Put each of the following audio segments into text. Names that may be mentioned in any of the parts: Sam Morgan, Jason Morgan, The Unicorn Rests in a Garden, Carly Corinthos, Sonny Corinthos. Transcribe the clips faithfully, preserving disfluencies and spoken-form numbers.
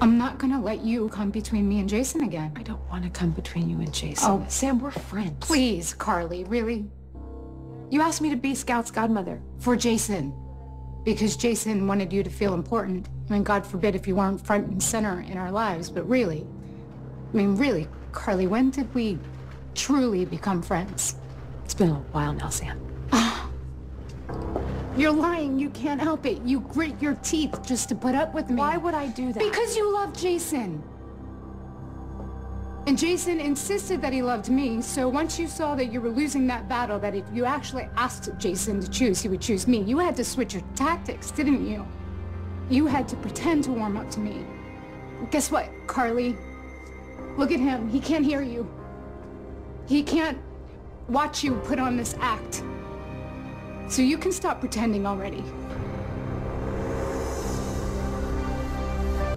I'm not gonna let you come between me and Jason again. I don't want to come between you and Jason. Oh, Sam, we're friends. Please, Carly, really? You asked me to be Scout's godmother. For Jason. Because Jason wanted you to feel important. I mean, God forbid if you weren't front and center in our lives, but really, I mean, really, Carly, when did we truly become friends? It's been a while now, Sam. You're lying. You can't help it. You grit your teeth just to put up with me. Why would I do that? Because you love Jason. And Jason insisted that he loved me, so once you saw that you were losing that battle, that if you actually asked Jason to choose, he would choose me. You had to switch your tactics, didn't you? You had to pretend to warm up to me. Guess what, Carly? Look at him. He can't hear you. He can't watch you put on this act. So you can stop pretending already.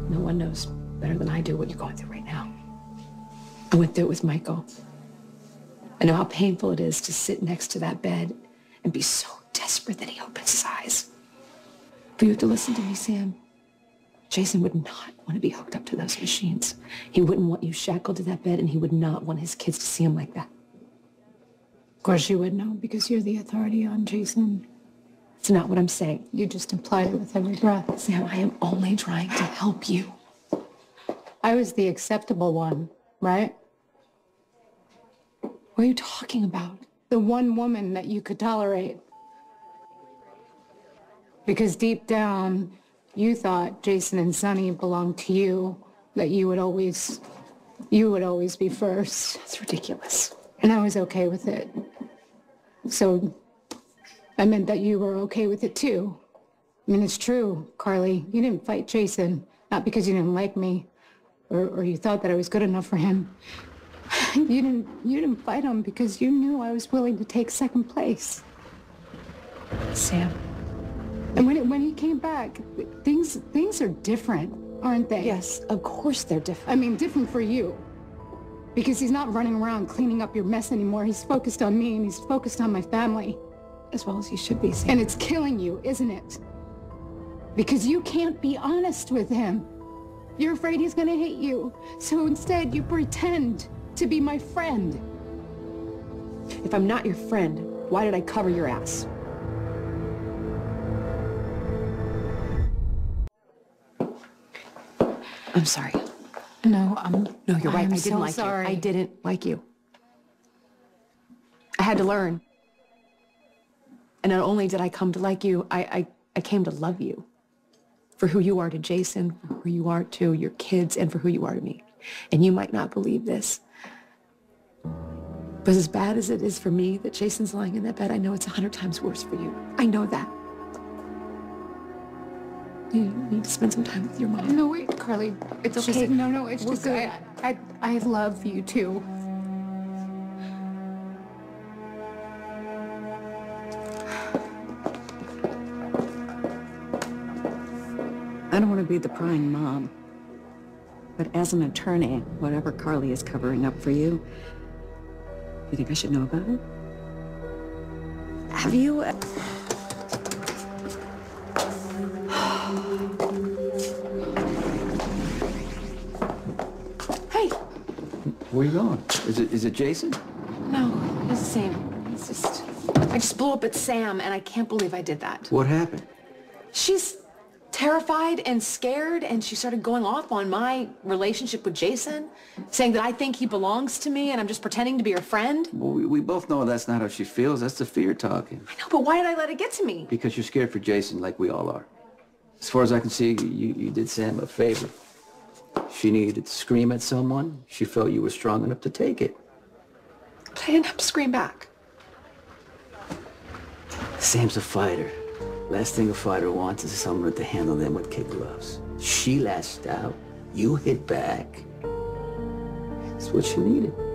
No one knows better than I do what you're going through right now. I went through it with Michael. I know how painful it is to sit next to that bed and be so desperate that he opens his eyes. But you have to listen to me, Sam. Jason would not want to be hooked up to those machines. He wouldn't want you shackled to that bed, and he would not want his kids to see him like that. Of course you would know, because you're the authority on Jason. It's not what I'm saying. You just implied it with every breath. Sam, I am only trying to help you. I was the acceptable one, right? What are you talking about? The one woman that you could tolerate. Because deep down, you thought Jason and Sonny belonged to you, that you would always, you would always be first. That's ridiculous. And I was okay with it. So I meant that you were okay with it too. I mean, it's true, Carly. You didn't fight Jason, not because you didn't like me or, or you thought that I was good enough for him. You didn't, you didn't fight him because you knew I was willing to take second place. Sam. And when, it, when he came back, things, things are different, aren't they? Yes, of course they're different. I mean, different for you. Because he's not running around cleaning up your mess anymore. He's focused on me, and he's focused on my family. As well as he should be, Sam. And it's killing you, isn't it? Because you can't be honest with him. You're afraid he's gonna hate you. So instead, you pretend to be my friend. If I'm not your friend, why did I cover your ass? I'm sorry. No, I'm... No, you're right. I didn't like you. I didn't like you. I had to learn. And not only did I come to like you, I, I, I came to love you. For who you are to Jason, for who you are to your kids, and for who you are to me. And you might not believe this. But as bad as it is for me that Jason's lying in that bed, I know it's a hundred times worse for you. I know that. You need to spend some time with your mom. No, wait, Carly. It's okay. Just, no, no, it's we'll just I, I, I love you, too. I don't want to be the prying mom. But as an attorney, whatever Carly is covering up for you, you think I should know about it? Have you... Where are you going? Is it, is it Jason? No, it's Sam. It's just... I just blew up at Sam, and I can't believe I did that. What happened? She's terrified and scared, and she started going off on my relationship with Jason, saying that I think he belongs to me, and I'm just pretending to be her friend. Well, we, we both know that's not how she feels. That's the fear talking. I know, but why did I let it get to me? Because you're scared for Jason, like we all are. As far as I can see, you, you did Sam a favor. She needed to scream at someone. She felt you were strong enough to take it. But I didn't have to scream back. Sam's a fighter. Last thing a fighter wants is someone to handle them with kid gloves. She lashed out. You hit back. That's what she needed.